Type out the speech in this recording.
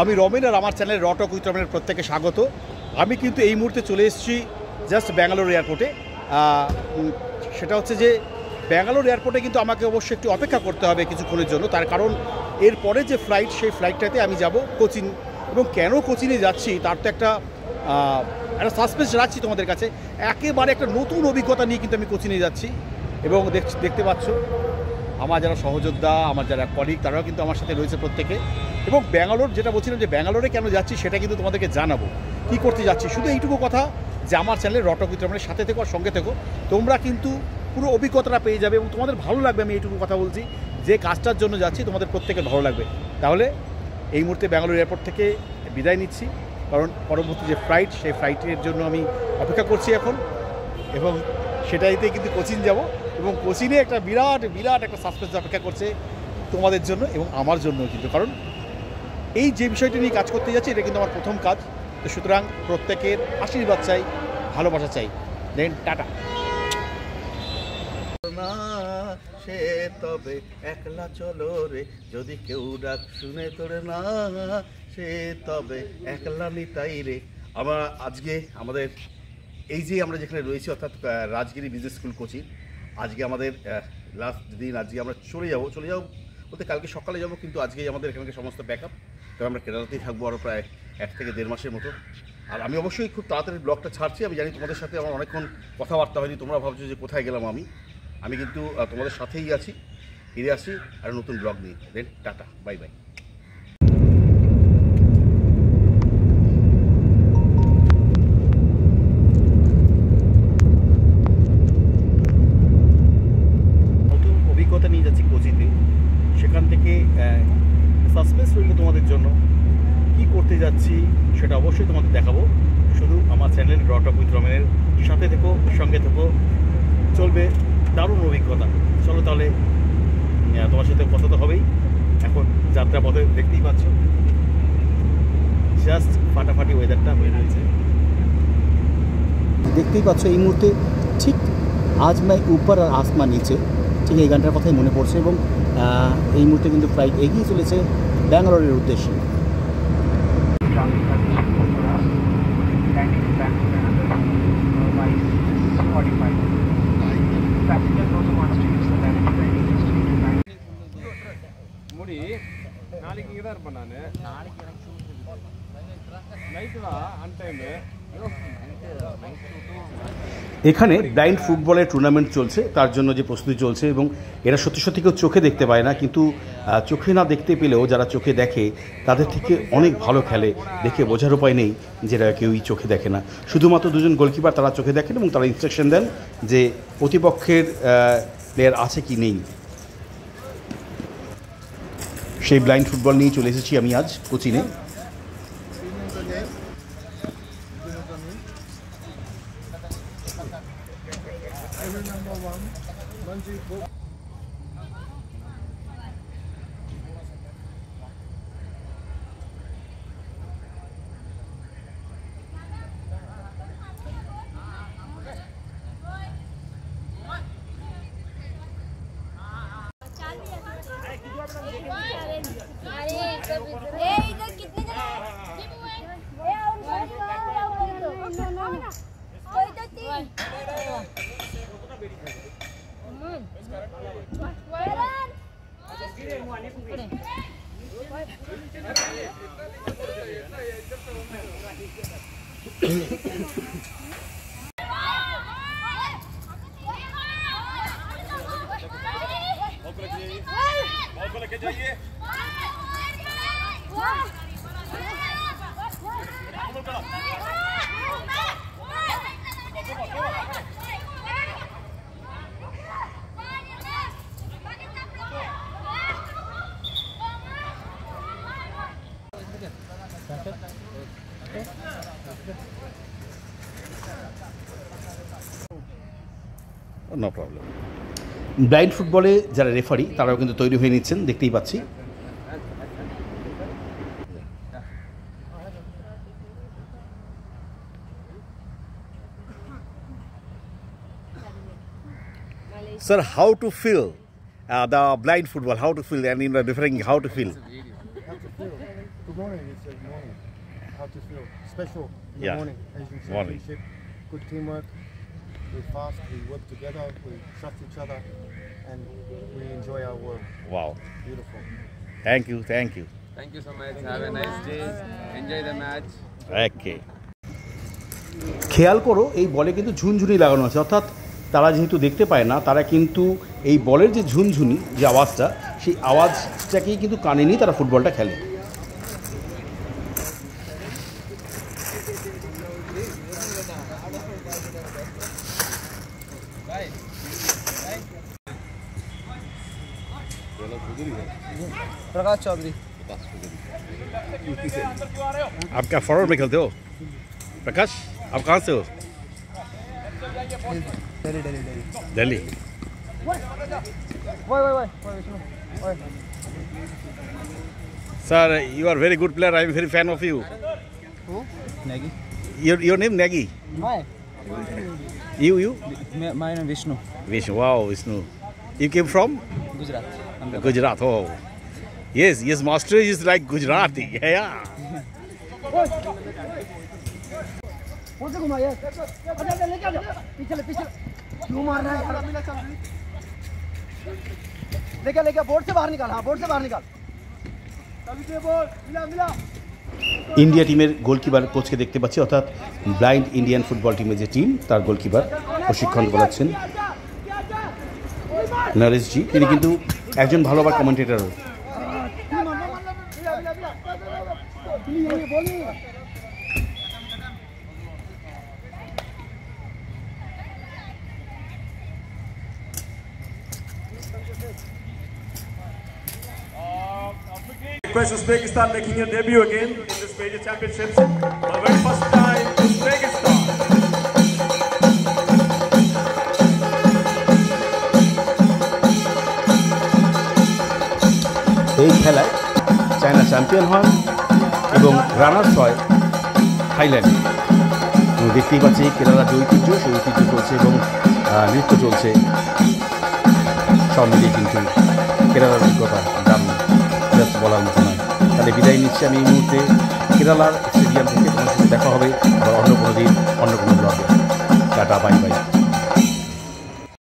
আমি রমেন আর আমার চ্যানেলে RawTalk with ramen প্রত্যেকে স্বাগত। আমি কিন্তু এই মুহূর্তে চলে এসেছি জাস্ট ব্যাঙ্গালোর এয়ারপোর্টে। সেটা হচ্ছে যে ব্যাঙ্গালোর এয়ারপোর্টে কিন্তু আমাকে অবশ্যই একটু অপেক্ষা করতে হবে কিছুক্ষণের জন্য, তার কারণ এরপরে যে ফ্লাইট সেই ফ্লাইটটাতে আমি যাব কোচিন। এবং কেন কোচিনে যাচ্ছি তার তো একটা সাসপেন্স রাখছি তোমাদের কাছে। একেবারে একটা নতুন অভিজ্ঞতা নিয়ে কিন্তু আমি কোচিনে যাচ্ছি এবং দেখতে পাচ্ছ আমার যারা সহযোদ্ধা, আমার যারা কলিগ, তারাও কিন্তু আমার সাথে রয়েছে প্রত্যেকে। এবং ব্যাঙ্গালোর যেটা বলছিলাম যে ব্যাঙ্গালোরে কেন যাচ্ছি সেটা কিন্তু তোমাদেরকে জানাবো, কী করতে যাচ্ছি। শুধু এইটুকু কথা যে আমার চ্যানেলে RawTalk with ramen সাথে থেকো আর সঙ্গে থেকো, তোমরা কিন্তু পুরো অভিজ্ঞতাটা পেয়ে যাবে এবং তোমাদের ভালো লাগবে। আমি এইটুকু কথা বলছি যে কাজটার জন্য যাচ্ছি তোমাদের প্রত্যেকের ভালো লাগবে। তাহলে এই মুহূর্তে ব্যাঙ্গালোর এয়ারপোর্ট থেকে বিদায় নিচ্ছি, কারণ পরবর্তী যে ফ্লাইট সেই ফ্লাইটের জন্য আমি অপেক্ষা করছি এখন, এবং সেটাইতে কিন্তু কোচিন যাব। এবং কোচিনে একটা বিরাট বিরাট একটা সাসপেন্স অপেক্ষা করছে তোমাদের জন্য এবং আমার জন্য কিন্তু, কারণ এই যে বিষয়টি নিয়ে কাজ করতে যাচ্ছি এটা কিন্তু আমার প্রথম কাজ। তো সুতরাং প্রত্যেকের আশীর্বাদ চাই, ভালোবাসা চাই। দেন টাটা। সে তবে একলা চলো রে, যদি কেউ ডাক শুনে তোরে না, সে তবে একলা নিতাই রে। আমরা আজকে আমাদের এই যে আমরা যেখানে রয়েছি অর্থাৎ রাজগিরি বিজনেস স্কুল কোচি, আজকে আমাদের লাস্ট দিন। আজকে আমরা চলে যাবো বলতে কালকে সকালে যাবো, কিন্তু আজকেই আমাদের এখানকার সমস্ত ব্যাক আপ। কারণ আমরা কেরালাতেই থাকবো আরও প্রায় 1 থেকে দেড় মাসের মতো। আর আমি অবশ্যই খুব তাড়াতাড়ি ব্লগটা ছাড়ছি। আমি জানি তোমাদের সাথে আমার অনেকক্ষণ কথাবার্তা হয়নি, তোমরা ভাবছো যে কোথায় গেলাম। আমি কিন্তু তোমাদের সাথেই আছি, ফিরে আসি আর নতুন ব্লগ নিয়ে। Then tata, bye bye. নতুন অভিজ্ঞতা নিয়ে যাচ্ছি কোচিতে, সেখান থেকে সাসপেন্স রইল তোমাদের জন্য। কি করতে যাচ্ছি সেটা অবশ্যই তোমাদের দেখাবো। শুধু আমার চ্যানেল RawTalk with ramen সাথে থেকো, সঙ্গে থেকো, চলবে দারুণ অভিজ্ঞতা। চলো তাহলে, তোমার সাথে কথা তো হবেই। এখন যাত্রা পথে দেখতেই পাচ্ছ জাস্ট ফাটাফাটি ওয়েদারটা হয়ে রয়েছে, দেখতেই পাচ্ছ এই মুহূর্তে। ঠিক আজ মাই উপর আর আসমা নিচে, ঠিক এই গানটার কথাই মনে পড়ছে। এবং এই মুহূর্তে কিন্তু ফ্লাইট এগিয়ে চলেছে ব্যাঙ্গালোরের উদ্দেশ্যে। এখানে ব্লাইন্ড ফুটবলের টুর্নামেন্ট চলছে, তার জন্য যে প্রস্তুতি চলছে। এবং এরা সত্যি কেউ চোখে দেখতে পায় না, কিন্তু চোখে না দেখতে পেলেও যারা চোখে দেখে তাদের থেকে অনেক ভালো খেলে। দেখে বোঝার উপায় নেই যেটা কেউই চোখে দেখে না। শুধুমাত্র 2জন গোলকিপার, তারা চোখে দেখেন এবং তারা ইনস্ট্রাকশন দেন যে প্রতিপক্ষের প্লেয়ার আছে কি নেই। সেই ব্লাইন্ড ফুটবল নিয়ে চলে এসেছি আমি আজ কোচিনে। No problem. ব্লাইন্ড ফুটবলে যারা রেফারি তারাও কিন্তু তৈরি হয়ে নিচ্ছেন, দেখতেই পাচ্ছি। Sir, how to feel the blind football? How to feel and in the referring how to feel? How to feel? Good morning. It's a morning. How to feel? Special. Good morning. Asian Championship. Good teamwork. We fast. We work together. We trust each other, and we enjoy our work. Wow. Beautiful. Thank you. Thank you. Thank you so much. Have a nice day. Enjoy the match. Okay. খেয়াল করো এই বলে কিন্তু ঝুনঝুনি লাগানো আছে, অর্থাৎ তারা যেহেতু দেখতে পায় না, তারা কিন্তু এই বলের যে ঝুনঝুনি যে আওয়াজটা, সেই আওয়াজটাকেই কিন্তু কানে নিয়ে তারা ফুটবলটা খেলে। प्रकाश चौधरी आप क्या फॉरवर्ड में खेलते हो? प्रकाश आप कहाँ से हो? Delhi. Sir you are very good player, I am very fan of you. Your name नैगी? You my name Vishnu. Vishnu, wow Vishnu. You came from Gujarat. Gujarat, oh, yes, yes. Master is like Gujarati, yeah. India team goalkeeper coach ke dekhte pacchi, orthat blind Indian football team je team tar goalkeeper proshikkhon korachhen. Naresh ji তিনি কিন্তু একজন ভালো বা কমেন্টেটরও। Uzbekistan making their debut again in this major championships for the first time. Uzbekistan এই খেলায় China champion হন এবং runners হয় থাইল্যান্ড। দেখতেই পাচ্ছি কেরালার যে ঐতিহ্য, সেই ঐতিহ্য চলছে এবং নৃত্য চলছে, সব মিলিয়ে কিন্তু কেরালার অভিজ্ঞতা দাম জাস্ট বলার মতো নয়। তাহলে বিদায় নিচ্ছি আমি এই মুহূর্তে কেরালার স্টেডিয়াম থেকে। তোমার সাথে দেখা হবে আবার অন্য কোনো দিন অন্য কোনো ব্লগে। Tata, bye by.